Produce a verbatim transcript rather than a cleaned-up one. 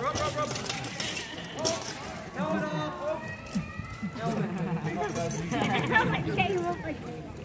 Rob, Rob, Rob.